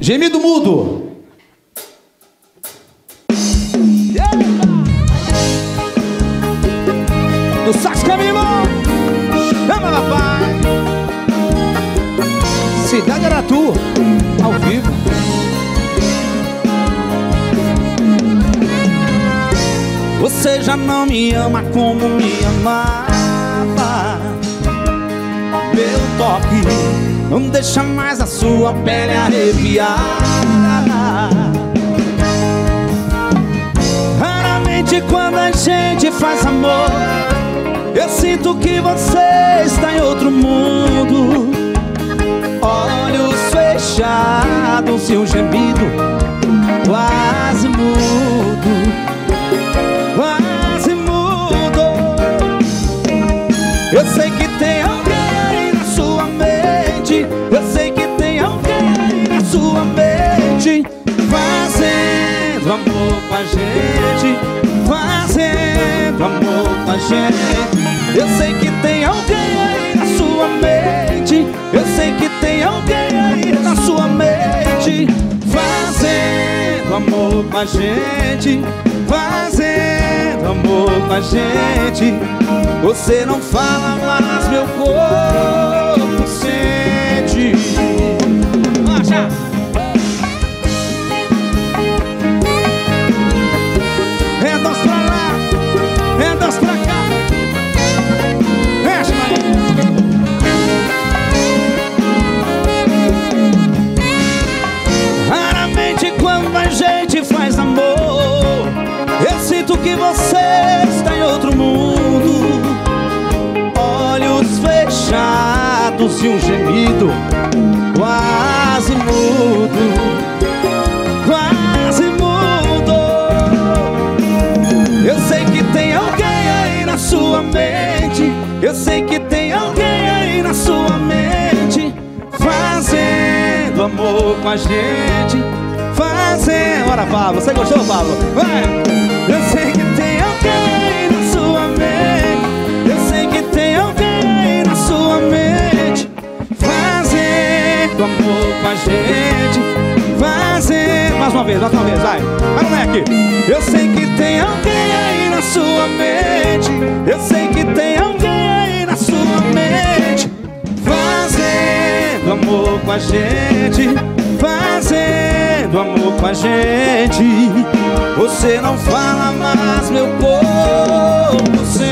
Gemido Mudo. Do Sash Camimon, chama lá, pai. Cidade Aratu, ao vivo. Você já não me ama como me amava. Meu toque não deixa mais a sua pele arrepiada. Raramente quando a gente faz amor, eu sinto que você está em outro mundo. Olhos fechados e um gemido quase mudo, quase mudo. Eu sei que tem alguém na sua mente, eu sei que tem alguém na sua mente, fazendo amor com a gente, fazendo amor com a gente. Eu sei que tem alguém aí na sua mente, eu sei que tem alguém aí na sua mente, fazendo amor com a gente, fazendo amor com a gente. Você não fala, mas meu corpo sente. É nós pra lá, é nós pra cá, é. Raramente quando a gente faz amor, eu sinto que você está em outro mundo. Olhos fechados e um gemido quase mudo, quase mudo. Eu sei que tem alguém aí na sua mente, eu sei que tem alguém aí na sua mente, fazendo amor com a gente, fazendo... Bora, Pablo, você gostou, Pablo? Vai! Eu sei que tem alguém aí na sua mente, eu sei que tem alguém aí na sua mente, fazendo amor com a gente, fazendo... mais uma vez, vai! Vai, moleque! Eu sei que tem alguém aí na sua mente, eu sei que tem alguém aí na sua mente, fazendo amor com a gente, fazendo amor com a gente. Você não fala, mas meu corpo sente.